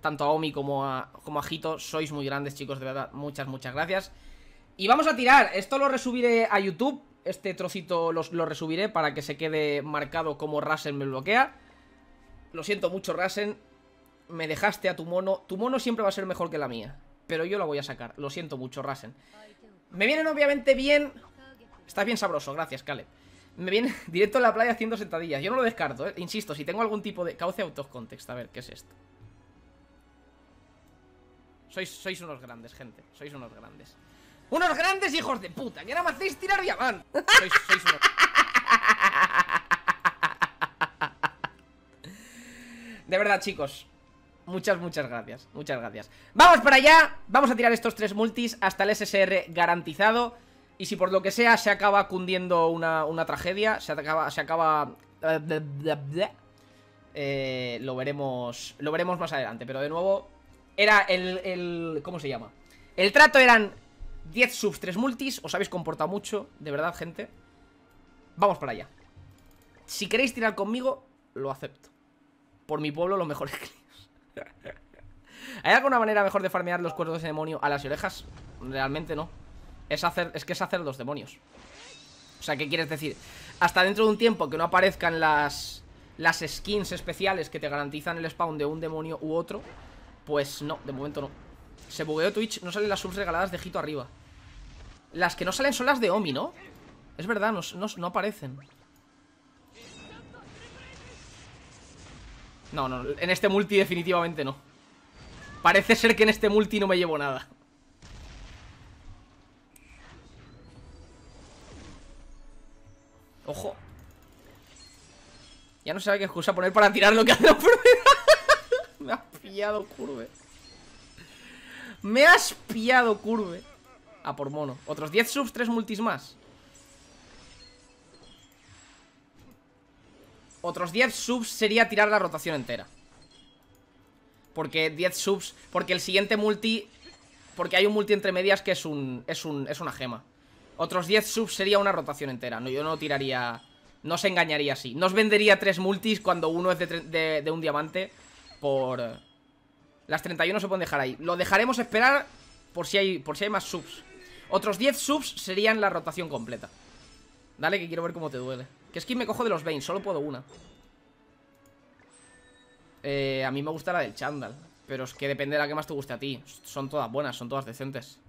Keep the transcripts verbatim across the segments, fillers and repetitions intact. tanto a Omi como a, como a Hito. Sois muy grandes, chicos, de verdad. Muchas, muchas gracias. Y vamos a tirar. Esto lo resubiré a YouTube. Este trocito lo, lo resubiré para que se quede marcado como Rasen me bloquea. Lo siento mucho, Rasen. Me dejaste a tu mono. Tu mono siempre va a ser mejor que la mía, pero yo la voy a sacar. Lo siento mucho, Rasen. Me vienen obviamente bien. Estás bien sabroso, gracias, Caleb. Me viene directo a la playa haciendo sentadillas. Yo no lo descarto, ¿eh? Insisto, si tengo algún tipo de cauce out of context. A ver, ¿qué es esto? Sois, sois unos grandes, gente. Sois unos grandes. ¡Unos grandes hijos de puta! ¡Que nada más hacéis tirar diamante! Sois, sois unos... De verdad, chicos. Muchas, muchas gracias. Muchas gracias. ¡Vamos para allá! Vamos a tirar estos tres multis hasta el S S R garantizado. Y si por lo que sea se acaba cundiendo una, una tragedia, se acaba... Se acaba eh, lo veremos lo veremos más adelante. Pero de nuevo, era el... el ¿cómo se llama? El trato eran diez subs, tres multis. Os habéis comportado mucho, de verdad, gente. Vamos para allá. Si queréis tirar conmigo, lo acepto. Por mi pueblo, los mejores clips. ¿Hay alguna manera mejor de farmear los cuernos de ese demonio a las orejas? Realmente no. Es, hacer, es que es hacer los demonios. O sea, ¿qué quieres decir? Hasta dentro de un tiempo que no aparezcan las Las skins especiales que te garantizan el spawn de un demonio u otro, pues no, de momento no. Se bugueó Twitch, no salen las subs regaladas de Hito arriba. Las que no salen son las de Omi, ¿no? Es verdad, no, no, no aparecen. No, no, en este multi definitivamente no. Parece ser que en este multi no me llevo nada. Ojo. Ya no sabe qué excusa poner para tirar lo que hace la prueba. Me has pillado, Curve. Me has pillado, Curve. A por mono. Otros diez subs, tres multis más. Otros diez subs sería tirar la rotación entera. Porque diez subs... Porque el siguiente multi... Porque hay un multi entre medias que es un... Es, un, es una gema. Otros diez subs sería una rotación entera. No, yo no tiraría... No os engañaría así. No os vendería tres multis cuando uno es de, de, de un diamante. Por... Las treinta y uno se pueden dejar ahí. Lo dejaremos esperar por si hay, por si hay más subs. Otros diez subs serían la rotación completa. Dale, que quiero ver cómo te duele. Que skin me cojo de los Vayne, solo puedo una. Eh, a mí me gusta la del chándal, pero es que depende de la que más te guste a ti. Son todas buenas, son todas decentes.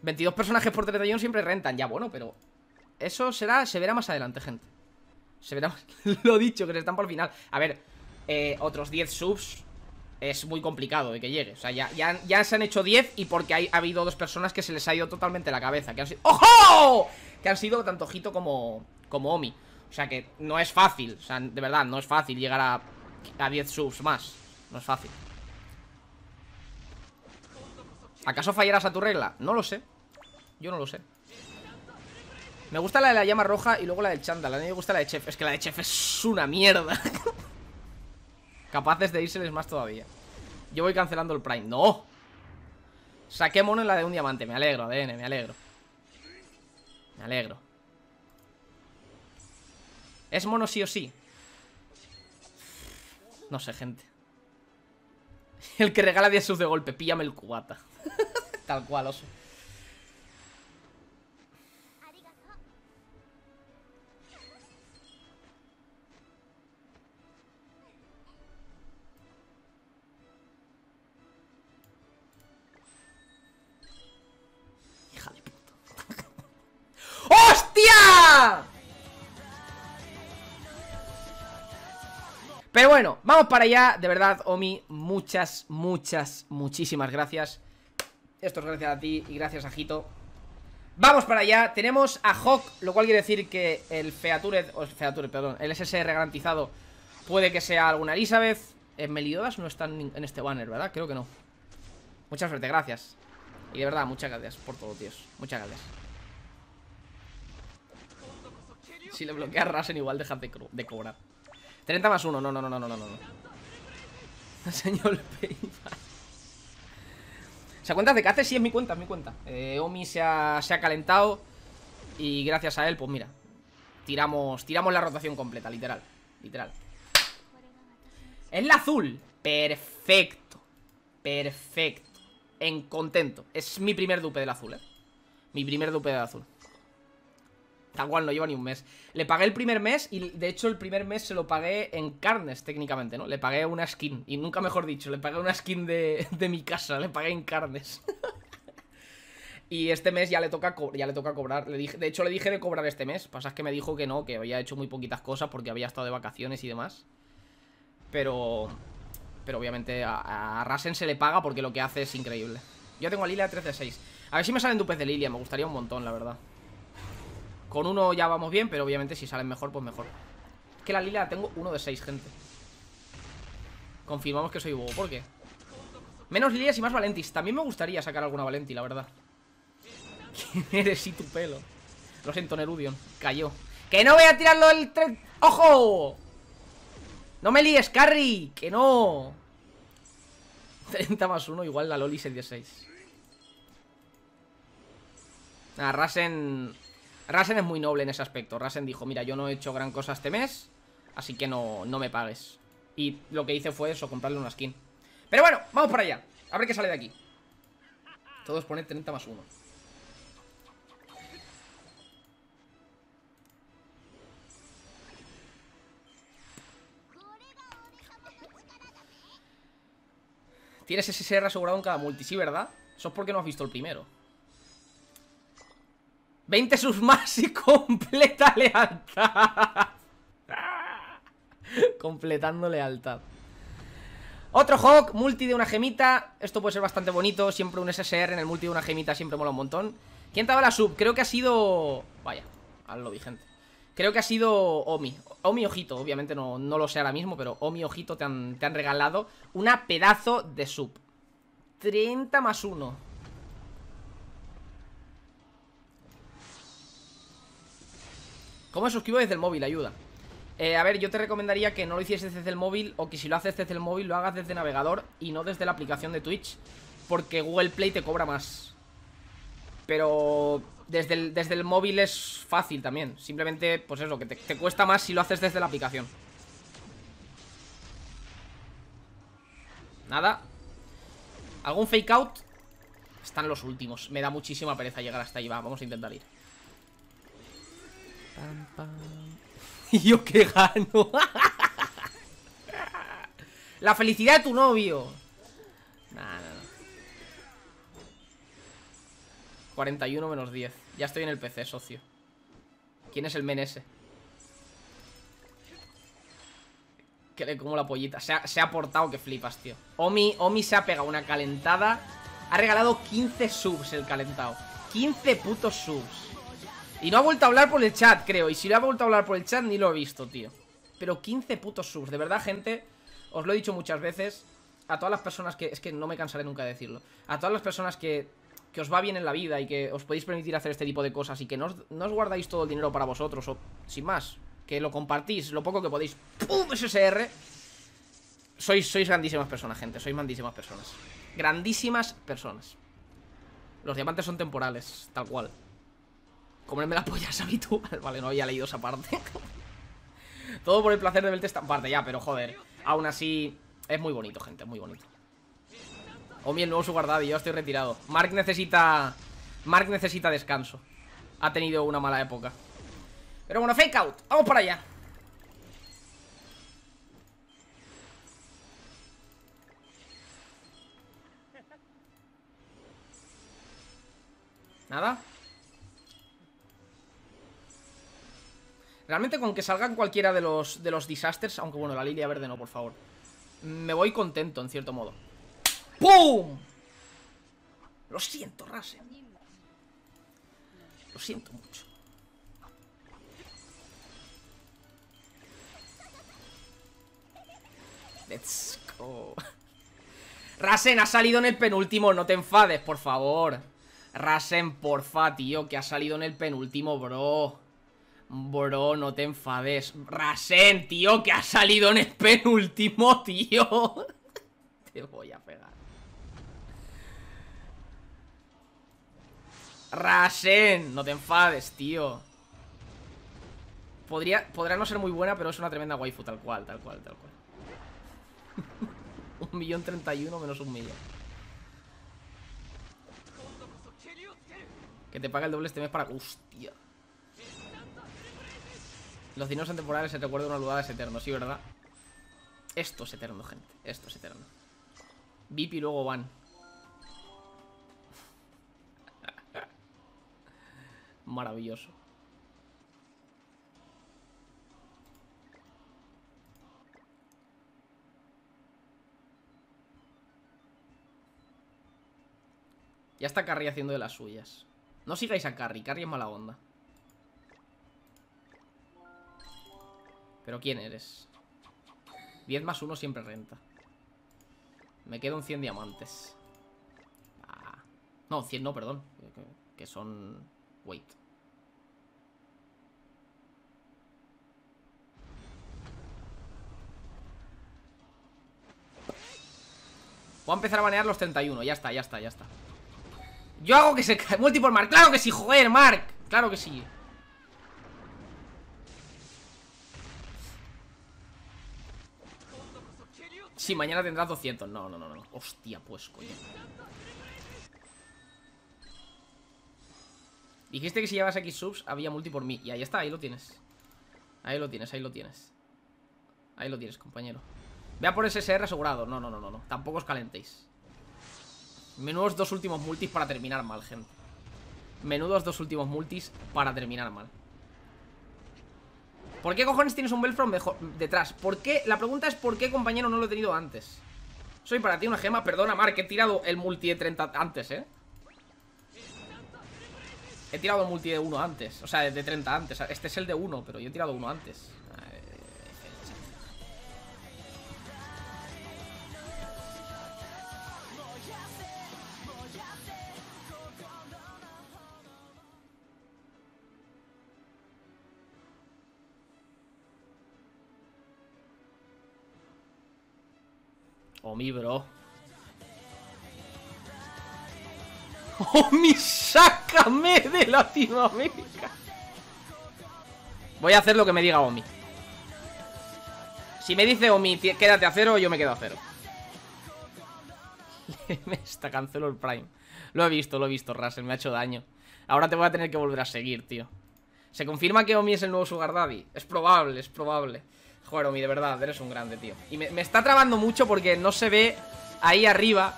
veintidós personajes por treinta y uno siempre rentan. Ya, bueno, pero eso será, se verá más adelante, gente. Se verá más... Lo dicho, que se están por el final. A ver, eh, otros diez subs es muy complicado de que llegue. O sea, ya, ya, ya se han hecho diez. Y porque hay, ha habido dos personas que se les ha ido totalmente la cabeza, que han sido... ¡Ojo! Que han sido tanto Hito como, como Omi. O sea, que no es fácil. O sea, de verdad, no es fácil llegar a, a diez subs más. No es fácil. ¿Acaso fallarás a tu regla? No lo sé. Yo no lo sé. Me gusta la de la llama roja y luego la del chándal. A mí me gusta la de Chef. Es que la de Chef es una mierda. Capaces de irseles más todavía. Yo voy cancelando el Prime. ¡No! Saqué mono en la de un diamante. Me alegro, A D N, me alegro. Me alegro. ¿Es mono sí o sí? No sé, gente. El que regala diez subs de golpe. Píllame el cubata. Tal cual, oso. Pero bueno, vamos para allá. De verdad, Omi, muchas, muchas, muchísimas gracias. Esto es gracias a ti y gracias a Hito. Vamos para allá. Tenemos a Hawk, lo cual quiere decir que el Featured, o el Featured, perdón, el S S R garantizado puede que sea alguna Elizabeth. En Meliodas no están en este banner, ¿verdad? Creo que no. Mucha suerte, gracias. Y de verdad, muchas gracias por todo, tíos. Muchas gracias. Si le bloqueas Rasen, igual dejas de, co de cobrar. treinta más uno. No, no, no, no, no, no, no. Señor PayPal. O sea, cuentas de Cace, sí, es mi cuenta, es mi cuenta. Eh, Omi se ha, se ha calentado. Y gracias a él, pues mira. Tiramos, tiramos la rotación completa, literal. Literal. Es la azul. Perfecto. Perfecto. En contento. Es mi primer dupe del azul, eh. Mi primer dupe del azul. Tal cual, no lleva ni un mes. Le pagué el primer mes y de hecho el primer mes se lo pagué en carnes técnicamente, ¿no? Le pagué una skin. Y nunca mejor dicho, le pagué una skin de, de mi casa. Le pagué en carnes. Y este mes ya le toca ya le toca cobrar. Le dije, de hecho le dije de cobrar este mes. Pasa es que me dijo que no, que había hecho muy poquitas cosas porque había estado de vacaciones y demás. Pero... Pero obviamente a, a Rasen se le paga porque lo que hace es increíble. Yo tengo a Lilia tres de seis. A ver si me salen dupes de Lilia, me gustaría un montón, la verdad. Con uno ya vamos bien, pero obviamente si salen mejor, pues mejor. Es que la Lilia la tengo uno de seis, gente. Confirmamos que soy bobo, ¿por qué? Menos Lilias y más Valentis. También me gustaría sacar alguna Valenti, la verdad. ¿Quién eres y tu pelo? Lo siento, Nerudion, cayó. ¡Que no voy a tirarlo del tren! ¡Ojo! ¡No me líes, Carry! ¡Que no! treinta más uno, igual la Loli seis de seis. Ah, Rasen... Rasen es muy noble en ese aspecto. Rasen dijo, mira, yo no he hecho gran cosa este mes, así que no, no me pagues. Y lo que hice fue eso, comprarle una skin. Pero bueno, vamos para allá. A ver qué sale de aquí. Todos ponen treinta más uno. Tienes S S R asegurado en cada multi, sí, ¿verdad? Eso es porque no has visto el primero. Veinte subs más y completa lealtad. Completando lealtad. Otro Hawk, multi de una gemita. Esto puede ser bastante bonito. Siempre un S S R en el multi de una gemita siempre mola un montón. ¿Quién te daba la sub? Creo que ha sido... Vaya, ahora lo vi, gente. Creo que ha sido Omi. Omi Ojito, obviamente no, no lo sé ahora mismo, pero Omi Ojito te han, te han regalado una pedazo de sub. treinta más uno. ¿Cómo me suscribo desde el móvil? Ayuda. Eh, a ver, yo te recomendaría que no lo hicieses desde el móvil, o que si lo haces desde el móvil lo hagas desde navegador y no desde la aplicación de Twitch, porque Google Play te cobra más. Pero desde el, desde el móvil es fácil también. Simplemente, pues eso, que te, te cuesta más si lo haces desde la aplicación. Nada. ¿Algún fake out? Están los últimos. Me da muchísima pereza llegar hasta ahí. Va, vamos a intentar ir. Y yo que gano. La felicidad de tu novio. Nah, nah, nah. cuarenta y uno menos diez. Ya estoy en el P C, socio. ¿Quién es el men ese? Que le como la pollita. Se ha, se ha portado que flipas, tío. Omi, Omi se ha pegado una calentada. Ha regalado quince subs el calentado. quince putos subs. Y no ha vuelto a hablar por el chat, creo. Y si lo ha vuelto a hablar por el chat, ni lo he visto, tío. Pero quince putos subs. De verdad, gente, os lo he dicho muchas veces. A todas las personas que... Es que no me cansaré nunca de decirlo. A todas las personas que, que os va bien en la vida y que os podéis permitir hacer este tipo de cosas y que no os, no os guardáis todo el dinero para vosotros o, sin más, que lo compartís lo poco que podéis. ¡Pum! S S R. Sois, sois grandísimas personas, gente. Sois grandísimas personas. Grandísimas personas. Los diamantes son temporales, tal cual. Comerme la polla es habitual. Vale, no había leído esa parte. Todo por el placer de verte esta parte ya, pero joder. Aún así, es muy bonito, gente, muy bonito. Omi, el nuevo subguardado, y yo estoy retirado. Mark necesita... Mark necesita descanso. Ha tenido una mala época. Pero bueno, fake out. Vamos para allá. Nada. Realmente con que salgan cualquiera de los, de los disasters. Aunque bueno, la Lilia verde no, por favor. Me voy contento, en cierto modo. ¡Pum! Lo siento, Rasen. Lo siento mucho. Let's go. Rasen, ha salido en el penúltimo. No te enfades, por favor. Rasen, porfa, tío. Que ha salido en el penúltimo, bro. Bro, no te enfades. Rasen, tío, que ha salido en el penúltimo, tío. Te voy a pegar. Rasen, no te enfades, tío. Podría, podrá no ser muy buena, pero es una tremenda waifu, tal cual, tal cual, tal cual. Un millón treinta y uno menos un millón. Que te paga el doble este mes para... ¡Hostia! Los dineros son temporales, se recuerda unos lugares eternos, sí, ¿verdad? Esto es eterno, gente. Esto es eterno. V I P y luego van. Maravilloso. Ya está Carry haciendo de las suyas. No sigáis a Carry, Carry es mala onda. Pero ¿quién eres? diez más uno siempre renta. Me quedo un cien diamantes. Ah. No, cien no, perdón. Que son... Wait. Voy a empezar a banear los treinta y uno. Ya está, ya está, ya está. Yo hago que se caiga. Multipor Mark. Claro que sí, joder, Mark. Claro que sí. Sí, mañana tendrás doscientos. No, no, no, no. Hostia, pues, coño. Dijiste que si llevas X subs había multi por mí. Y ahí está, ahí lo tienes. Ahí lo tienes, ahí lo tienes. Ahí lo tienes, compañero. Vea por S S R asegurado. No, no, no, no, no. Tampoco os calentéis. Menudos dos últimos multis para terminar mal, gente. Menudos dos últimos multis para terminar mal. ¿Por qué cojones tienes un Belfron mejor detrás? ¿Por qué? La pregunta es ¿por qué, compañero, no lo he tenido antes? Soy para ti una gema. Perdona, Mark, he tirado el multi de treinta antes, ¿eh? He tirado el multi de uno antes. O sea, de treinta antes. Este es el de uno, pero yo he tirado uno antes. Omi, bro. Omi, sácame de Latinoamérica. Voy a hacer lo que me diga Omi. Si me dice Omi, quédate a cero, yo me quedo a cero. Me está canceló el Prime. Lo he visto, lo he visto, Rasen, me ha hecho daño. Ahora te voy a tener que volver a seguir, tío. ¿Se confirma que Omi es el nuevo Sugar Daddy? Es probable, es probable. Joder, Omi, de verdad, eres un grande, tío. Y me, me está trabando mucho porque no se ve ahí arriba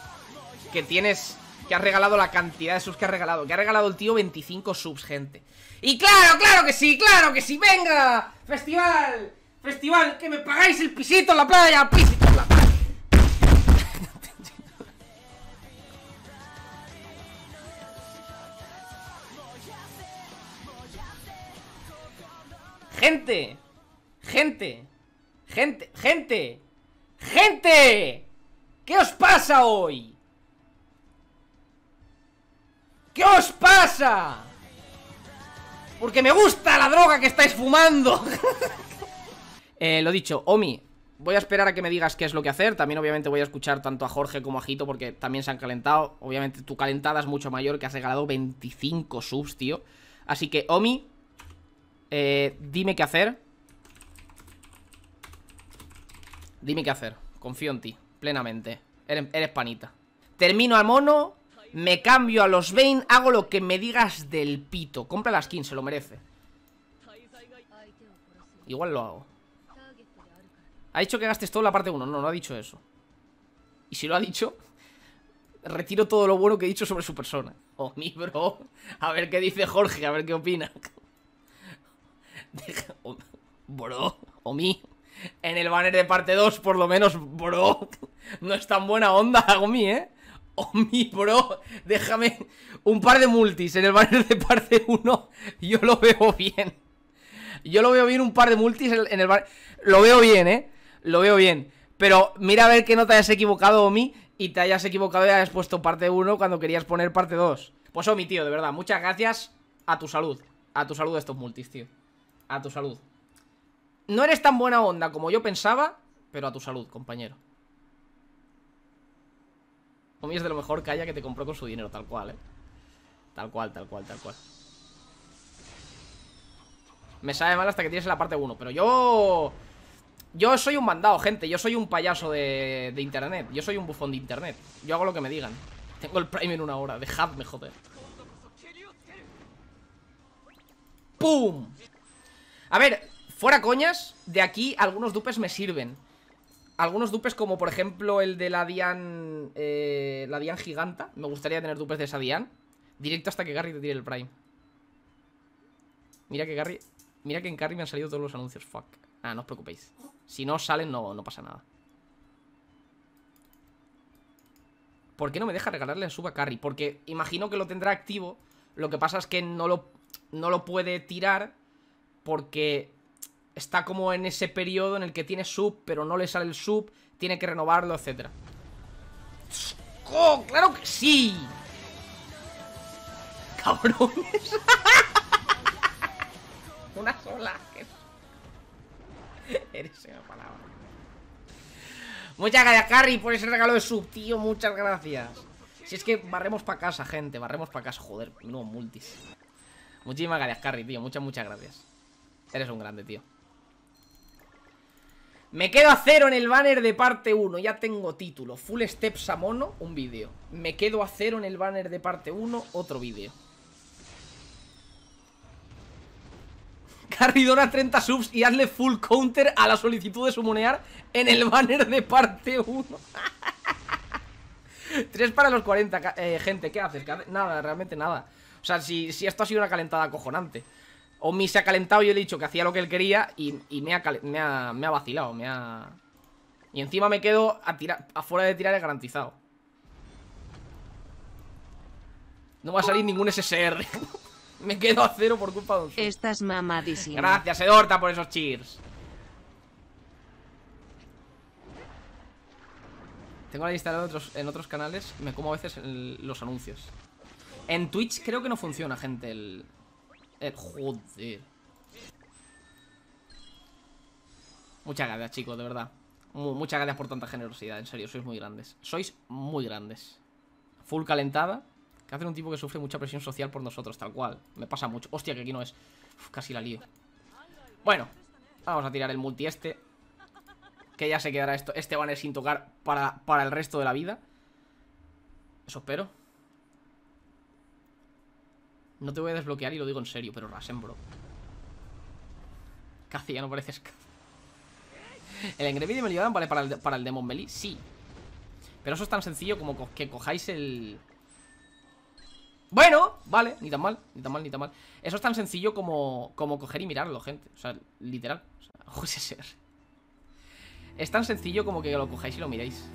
que tienes... Que has regalado la cantidad de subs que has regalado. Que ha regalado el tío veinticinco subs, gente. Y claro, claro que sí, claro que sí. ¡Venga! ¡Festival! ¡Festival! ¡Que me pagáis el pisito en la playa! ¡Pisito en la playa! ¡Gente! ¡Gente! ¡Gente! ¡Gente! ¡Gente! ¿Qué os pasa hoy? ¿Qué os pasa? Porque me gusta la droga que estáis fumando. eh, Lo dicho, Omi, voy a esperar a que me digas qué es lo que hacer. También obviamente voy a escuchar tanto a Jorge como a Hito, porque también se han calentado. Obviamente tu calentada es mucho mayor, que has regalado veinticinco subs, tío. Así que, Omi, eh, dime qué hacer. Dime qué hacer, confío en ti, plenamente. Eres, eres panita. Termino al mono, me cambio a los Vayne, hago lo que me digas del pito. Compra la skin, se lo merece. Igual lo hago. Ha dicho que gastes todo en la parte uno, no, no ha dicho eso. Y si lo ha dicho, retiro todo lo bueno que he dicho sobre su persona. Oh, mi bro, a ver qué dice Jorge, a ver qué opina. Deja, oh, bro, oh, mi... En el banner de parte dos, por lo menos, bro. No es tan buena onda, Omi, ¿eh? Omi, bro, déjame un par de multis en el banner de parte uno. Yo lo veo bien. Yo lo veo bien, un par de multis en el banner. Lo veo bien, ¿eh? Lo veo bien. Pero mira a ver que no te hayas equivocado, Omi, y te hayas equivocado y hayas puesto parte uno cuando querías poner parte dos. Pues, Omi, tío, de verdad, muchas gracias. A tu salud. A tu salud estos multis, tío. A tu salud. No eres tan buena onda como yo pensaba, pero a tu salud, compañero. Omi es de lo mejor que haya, que te compró con su dinero, tal cual, eh. Tal cual, tal cual, tal cual. Me sabe mal hasta que tienes en la parte uno, pero yo... Yo soy un mandado, gente. Yo soy un payaso de, de internet. Yo soy un bufón de internet. Yo hago lo que me digan. Tengo el Prime en una hora. Dejadme, joder. ¡Pum! A ver, fuera coñas, de aquí algunos dupes me sirven. Algunos dupes como, por ejemplo, el de la Diane... Eh, la Diane giganta. Me gustaría tener dupes de esa Diane. Directo hasta que Carry te tire el Prime. Mira que Carry... Mira que en Carry me han salido todos los anuncios. Fuck. Ah, no os preocupéis. Si no salen, no, no pasa nada. ¿Por qué no me deja regalarle la sub a Carry? Porque imagino que lo tendrá activo. Lo que pasa es que no lo, no lo puede tirar porque está como en ese periodo en el que tiene sub, pero no le sale el sub, tiene que renovarlo, etcétera. ¡Oh, claro que sí! ¡Cabrones! Una sola. Eres una palabra. Muchas gracias, Carry, por ese regalo de sub, tío. Muchas gracias. Si es que barremos para casa, gente. Barremos para casa. Joder, no multis. Muchísimas gracias, Carry, tío. Muchas, muchas gracias. Eres un grande, tío. Me quedo a cero en el banner de parte uno. Ya tengo título. Full steps a mono, un vídeo. Me quedo a cero en el banner de parte uno, otro vídeo. Carry, dona treinta subs y hazle full counter a la solicitud de sumonear en el banner de parte uno. tres para los cuarenta, eh, gente, ¿qué haces? Nada, realmente nada. O sea, si, si esto ha sido una calentada acojonante. Omi se ha calentado y yo le he dicho que hacía lo que él quería y, y me, ha me, ha, me ha vacilado, me ha... Y encima me quedo a tirar, afuera de tirar es garantizado. No va a salir ningún S S R. Me quedo a cero por culpa de un... Estás mamadísima. Gracias, Edorta, por esos cheers. Tengo la lista de otros, en otros canales. Me como a veces el, los anuncios. En Twitch creo que no funciona, gente. El... el joder. Muchas gracias, chicos, de verdad. Mu Muchas gracias por tanta generosidad. En serio, sois muy grandes. Sois muy grandes. Full calentada. Que hace un tipo que sufre mucha presión social por nosotros, tal cual. Me pasa mucho. Hostia, que aquí no es. Uf, casi la lío. Bueno, vamos a tirar el multi este. Que ya se quedará esto, este banner sin tocar para, para el resto de la vida. Eso espero. No te voy a desbloquear y lo digo en serio, pero Rasen, bro. Casi ya no pareces. El engrevidio me lo llevan, vale, para el, para el Demon Melee, sí. Pero eso es tan sencillo como co que cojáis el... Bueno, vale, ni tan mal, ni tan mal, ni tan mal. Eso es tan sencillo como, como coger y mirarlo, gente. O sea, literal. O sea, ojo, ese ser. Es tan sencillo como que lo cojáis y lo miréis.